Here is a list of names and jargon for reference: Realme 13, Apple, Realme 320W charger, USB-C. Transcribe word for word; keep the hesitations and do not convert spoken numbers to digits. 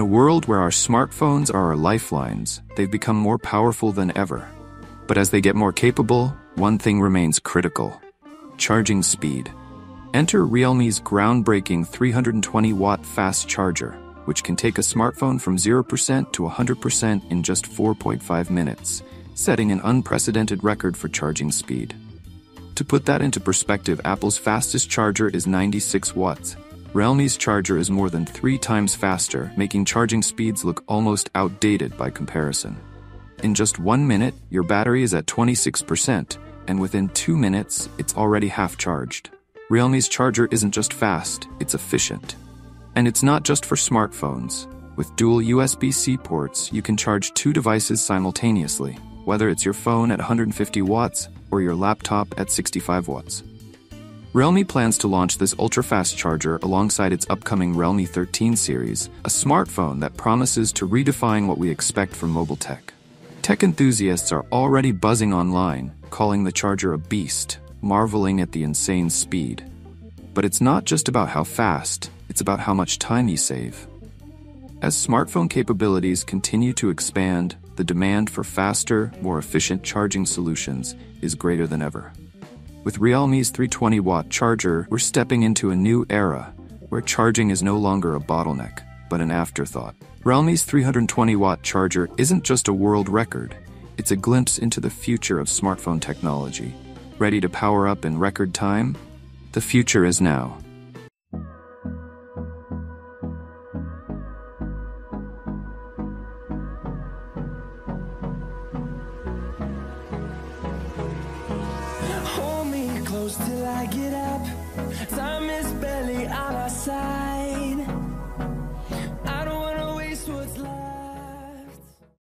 In a world where our smartphones are our lifelines, they've become more powerful than ever. But as they get more capable, one thing remains critical: charging speed. Enter Realme's groundbreaking three hundred twenty watt fast charger, which can take a smartphone from zero percent to one hundred percent in just four point five minutes, setting an unprecedented record for charging speed. To put that into perspective, Apple's fastest charger is ninety-six watts. Realme's charger is more than three times faster, making charging speeds look almost outdated by comparison. In just one minute, your battery is at twenty-six percent, and within two minutes, it's already half charged. Realme's charger isn't just fast, it's efficient. And it's not just for smartphones. With dual U S B C ports, you can charge two devices simultaneously, whether it's your phone at one hundred fifty watts or your laptop at sixty-five watts. Realme plans to launch this ultra-fast charger alongside its upcoming Realme thirteen series, a smartphone that promises to redefine what we expect from mobile tech. Tech enthusiasts are already buzzing online, calling the charger a beast, marveling at the insane speed. But it's not just about how fast, it's about how much time you save. As smartphone capabilities continue to expand, the demand for faster, more efficient charging solutions is greater than ever. With Realme's three hundred twenty watt charger, we're stepping into a new era where charging is no longer a bottleneck, but an afterthought. Realme's three hundred twenty watt charger isn't just a world record, it's a glimpse into the future of smartphone technology. Ready to power up in record time? The future is now. Hold me close till I get up.